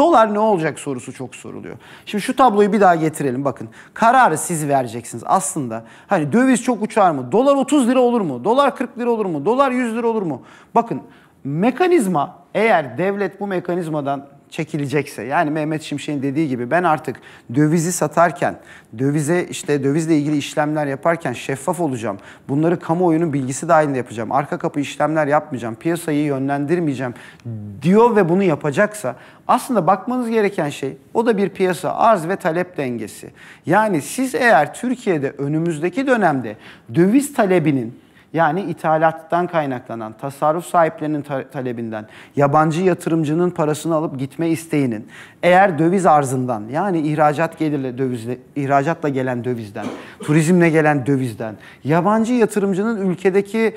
dolar ne olacak sorusu çok soruluyor. Şimdi şu tabloyu bir daha getirelim, bakın. Kararı siz vereceksiniz aslında. Hani döviz çok uçar mı? Dolar 30 lira olur mu? Dolar 40 lira olur mu? Dolar 100 lira olur mu? Bakın, mekanizma, eğer devlet bu mekanizmadan çekilecekse, yani Mehmet Şimşek'in dediği gibi ben artık dövizi satarken, dövize işte dövizle ilgili işlemler yaparken şeffaf olacağım. Bunları kamuoyunun bilgisi dahilinde yapacağım. Arka kapı işlemler yapmayacağım. Piyasayı yönlendirmeyeceğim diyor ve bunu yapacaksa aslında bakmanız gereken şey, o da bir piyasa, arz ve talep dengesi. Yani siz eğer Türkiye'de önümüzdeki dönemde döviz talebinin, yani ithalattan kaynaklanan, tasarruf sahiplerinin talebinden, yabancı yatırımcının parasını alıp gitme isteğinin, eğer döviz arzından, yani ihracat gelirle dövizle, ihracatla gelen dövizden, turizmle gelen dövizden, yabancı yatırımcının ülkedeki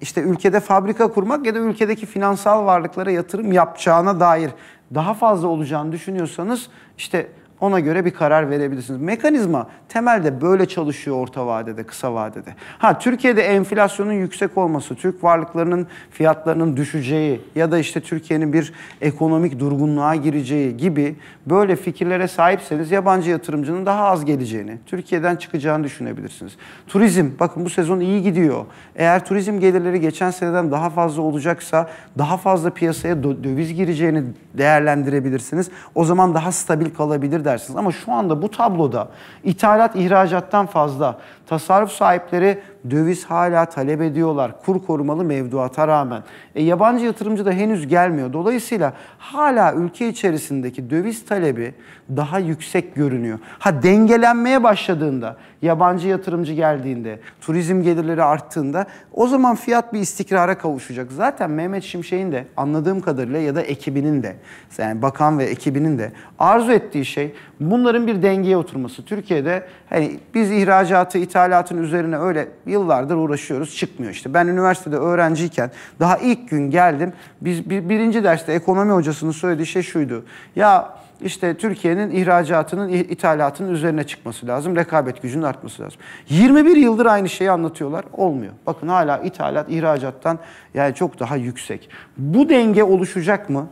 işte ülkede fabrika kurmak ya da ülkedeki finansal varlıklara yatırım yapacağına dair daha fazla olacağını düşünüyorsanız işte ona göre bir karar verebilirsiniz. Mekanizma temelde böyle çalışıyor orta vadede, kısa vadede. Ha, Türkiye'de enflasyonun yüksek olması, Türk varlıklarının fiyatlarının düşeceği ya da işte Türkiye'nin bir ekonomik durgunluğa gireceği gibi böyle fikirlere sahipseniz yabancı yatırımcının daha az geleceğini, Türkiye'den çıkacağını düşünebilirsiniz. Turizm, bakın bu sezon iyi gidiyor. Eğer turizm gelirleri geçen seneden daha fazla olacaksa daha fazla piyasaya döviz gireceğini değerlendirebilirsiniz. O zaman daha stabil kalabilir dersiniz. Ama şu anda bu tabloda ithalat ihracattan fazla, tasarruf sahipleri döviz hala talep ediyorlar kur korumalı mevduata rağmen. Yabancı yatırımcı da henüz gelmiyor. Dolayısıyla hala ülke içerisindeki döviz talebi daha yüksek görünüyor. Ha, dengelenmeye başladığında, yabancı yatırımcı geldiğinde, turizm gelirleri arttığında o zaman fiyat bir istikrara kavuşacak. Zaten Mehmet Şimşek'in de anladığım kadarıyla ya da ekibinin de, yani bakan ve ekibinin de arzu ettiği şey bunların bir dengeye oturması. Türkiye'de hani biz ihracatı, ithalatın üzerine öyle yıllardır uğraşıyoruz, çıkmıyor işte. Ben üniversitede öğrenciyken daha ilk gün geldim. Biz birinci derste ekonomi hocasının söylediği şey şuydu. Ya işte Türkiye'nin ihracatının, ithalatının üzerine çıkması lazım. Rekabet gücünün artması lazım. 21 yıldır aynı şeyi anlatıyorlar. Olmuyor. Bakın hala ithalat, ihracattan yani çok daha yüksek. Bu denge oluşacak mı?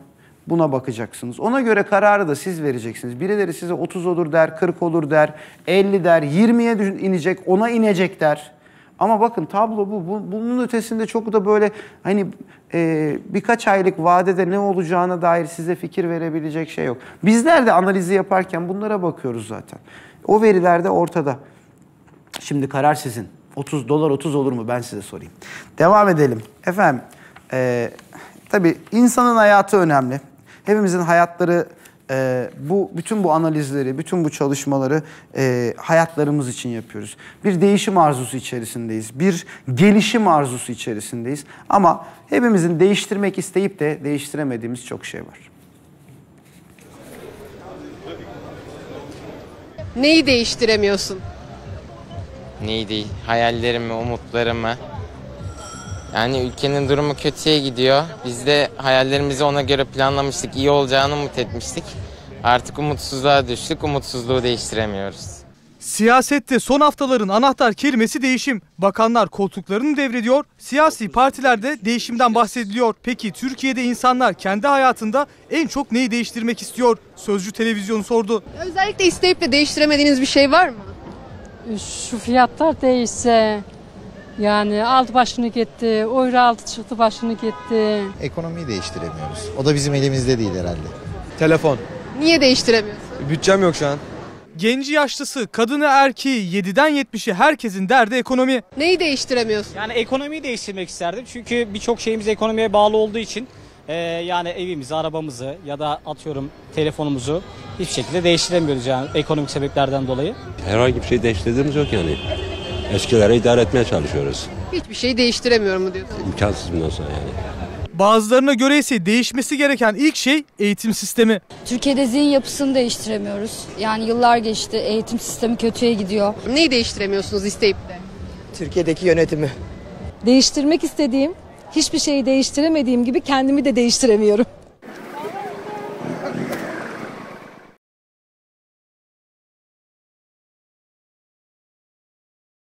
Buna bakacaksınız. Ona göre kararı da siz vereceksiniz. Birileri size 30 olur der, 40 olur der, 50 der, 20'ye inecek, 10'a inecek der. Ama bakın tablo bu. Bunun ötesinde çok da böyle hani birkaç aylık vadede ne olacağına dair size fikir verebilecek şey yok. Bizler de analizi yaparken bunlara bakıyoruz zaten. O veriler de ortada. Şimdi karar sizin. Dolar 30 olur mu? Ben size sorayım. Devam edelim. Efendim, tabii insanın hayatı önemli. Hepimizin hayatları, bütün bu analizleri, bütün bu çalışmaları hayatlarımız için yapıyoruz. Bir değişim arzusu içerisindeyiz. Bir gelişim arzusu içerisindeyiz. Ama hepimizin değiştirmek isteyip de değiştiremediğimiz çok şey var. Neyi değiştiremiyorsun? Neyi değil? Hayallerimi, umutlarımı. Yani ülkenin durumu kötüye gidiyor. Biz de hayallerimizi ona göre planlamıştık, iyi olacağını umut etmiştik. Artık umutsuzluğa düştük, umutsuzluğu değiştiremiyoruz. Siyasette son haftaların anahtar kelimesi değişim. Bakanlar koltuklarını devrediyor, siyasi partilerde değişimden bahsediliyor. Peki Türkiye'de insanlar kendi hayatında en çok neyi değiştirmek istiyor? Sözcü Televizyonu sordu. Özellikle isteyip de değiştiremediğiniz bir şey var mı? Şu fiyatlar değişse... Yani alt başını gitti, oyra altı çıktı başını gitti. Ekonomiyi değiştiremiyoruz. O da bizim elimizde değil herhalde. Telefon. Niye değiştiremiyorsun? Bütçem yok şu an. Genci yaşlısı, kadını erkeği, 7'den 70'i herkesin derdi ekonomi. Neyi değiştiremiyorsun? Yani ekonomiyi değiştirmek isterdim. Çünkü birçok şeyimiz ekonomiye bağlı olduğu için yani evimizi, arabamızı ya da atıyorum telefonumuzu hiçbir şekilde değiştiremiyoruz yani ekonomik sebeplerden dolayı. Herhangi bir şey değiştirdiğimiz yok yani. Eskileri idare etmeye çalışıyoruz. Hiçbir şey değiştiremiyorum mu diyorsun? İmkansız bundan sonra yani. Bazılarına göre ise değişmesi gereken ilk şey eğitim sistemi. Türkiye'de zihin yapısını değiştiremiyoruz. Yani yıllar geçti, eğitim sistemi kötüye gidiyor. Neyi değiştiremiyorsunuz isteyip de? Türkiye'deki yönetimi. Değiştirmek istediğim, hiçbir şeyi değiştiremediğim gibi kendimi de değiştiremiyorum.